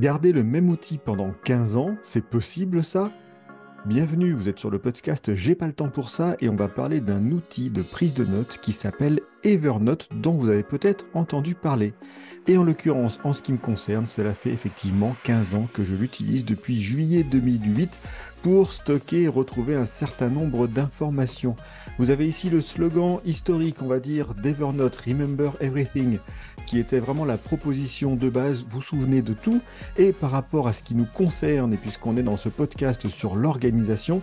Garder le même outil pendant 15 ans, c'est possible ça ? Bienvenue, vous êtes sur le podcast J'ai pas le temps pour ça et on va parler d'un outil de prise de notes qui s'appelle Evernote dont vous avez peut-être entendu parler. Et en l'occurrence, en ce qui me concerne, cela fait effectivement 15 ans que je l'utilise depuis juillet 2008 pour stocker et retrouver un certain nombre d'informations. Vous avez ici le slogan historique, on va dire, d'Evernote, Remember Everything, qui était vraiment la proposition de base, vous souvenez de tout, et par rapport à ce qui nous concerne, et puisqu'on est dans ce podcast sur l'organisation,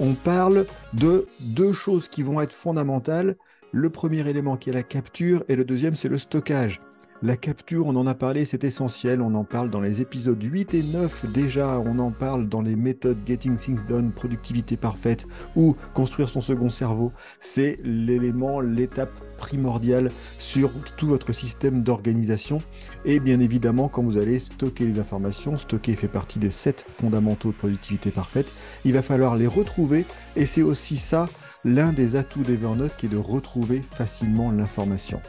on parle de deux choses qui vont être fondamentales. Le premier élément qui est la capture, et le deuxième c'est le stockage. La capture, on en a parlé, c'est essentiel, on en parle dans les épisodes 8 et 9 déjà, on en parle dans les méthodes Getting Things Done, Productivité Parfaite ou Construire son second cerveau. C'est l'élément, l'étape primordiale sur tout votre système d'organisation. Et bien évidemment, quand vous allez stocker les informations, stocker fait partie des 7 fondamentaux de Productivité Parfaite, il va falloir les retrouver et c'est aussi ça l'un des atouts d'Evernote qui est de retrouver facilement l'information.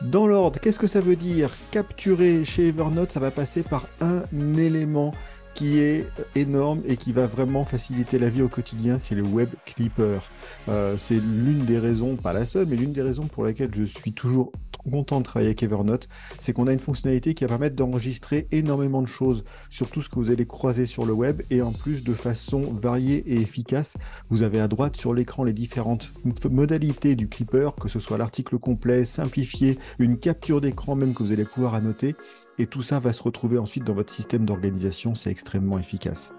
Dans l'ordre, qu'est-ce que ça veut dire ? Capturer chez Evernote, ça va passer par un élément qui est énorme et qui va vraiment faciliter la vie au quotidien, c'est le web clipper. C'est l'une des raisons, pas la seule, mais l'une des raisons pour laquelle je suis toujours content de travailler avec Evernote, c'est qu'on a une fonctionnalité qui va permettre d'enregistrer énormément de choses sur tout ce que vous allez croiser sur le web et en plus de façon variée et efficace. Vous avez à droite sur l'écran les différentes modalités du clipper, que ce soit l'article complet, simplifié, une capture d'écran même que vous allez pouvoir annoter. Et tout ça va se retrouver ensuite dans votre système d'organisation, c'est extrêmement efficace.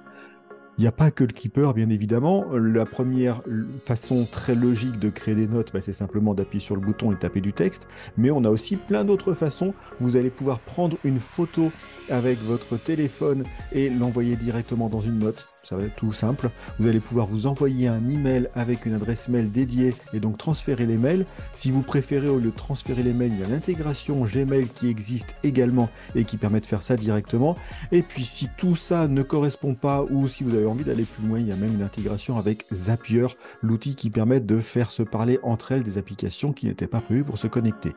Il n'y a pas que le clipper, bien évidemment. La première façon très logique de créer des notes, c'est simplement d'appuyer sur le bouton et de taper du texte. Mais on a aussi plein d'autres façons. Vous allez pouvoir prendre une photo avec votre téléphone et l'envoyer directement dans une note. Ça va être tout simple. Vous allez pouvoir vous envoyer un email avec une adresse mail dédiée et donc transférer les mails. Si vous préférez, au lieu de transférer les mails, il y a l'intégration Gmail qui existe également et qui permet de faire ça directement. Et puis, si tout ça ne correspond pas ou si vous avez envie d'aller plus loin, il y a même une intégration avec Zapier, l'outil qui permet de faire se parler entre elles des applications qui n'étaient pas prévues pour se connecter.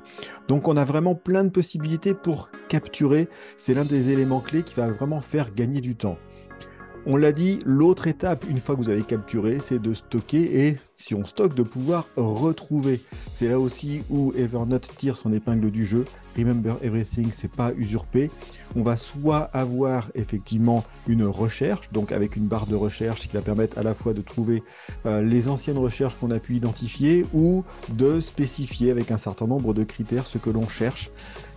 Donc, on a vraiment plein de possibilités pour capturer. C'est l'un des éléments clés qui va vraiment faire gagner du temps. On l'a dit, l'autre étape, une fois que vous avez capturé, c'est de stocker et, si on stocke, de pouvoir retrouver. C'est là aussi où Evernote tire son épingle du jeu. Remember Everything, c'est pas usurpé. On va soit avoir effectivement une recherche, donc avec une barre de recherche qui va permettre à la fois de trouver les anciennes recherches qu'on a pu identifier ou de spécifier avec un certain nombre de critères ce que l'on cherche.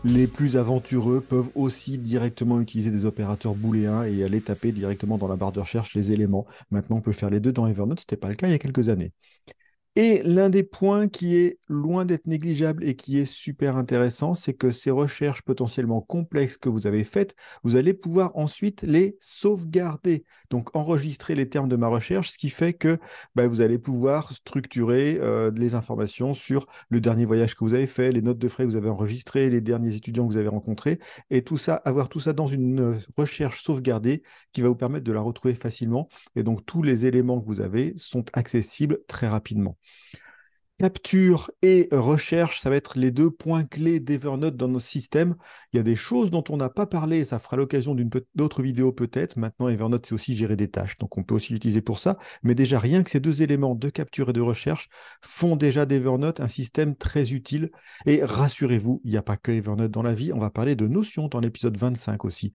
Les plus aventureux peuvent aussi directement utiliser des opérateurs booléens et aller taper directement dans la barre de recherche les éléments. Maintenant, on peut faire les deux dans Evernote, c'était pas le cas il y a quelques années. Et l'un des points qui est loin d'être négligeable et qui est super intéressant, c'est que ces recherches potentiellement complexes que vous avez faites, vous allez pouvoir ensuite les sauvegarder. Donc, enregistrer les termes de ma recherche, ce qui fait que vous allez pouvoir structurer les informations sur le dernier voyage que vous avez fait, les notes de frais que vous avez enregistrées, les derniers étudiants que vous avez rencontrés, et tout ça, avoir tout ça dans une recherche sauvegardée qui va vous permettre de la retrouver facilement. Et donc, tous les éléments que vous avez sont accessibles très rapidement. Capture et recherche, ça va être les deux points clés d'Evernote dans nos systèmes. Il y a des choses dont on n'a pas parlé, ça fera l'occasion d'une d'autres vidéos peut-être. Maintenant, Evernote, c'est aussi gérer des tâches, donc on peut aussi l'utiliser pour ça. Mais déjà, rien que ces deux éléments de capture et de recherche font déjà d'Evernote un système très utile. Et rassurez-vous, il n'y a pas que Evernote dans la vie. On va parler de Notion dans l'épisode 25 aussi.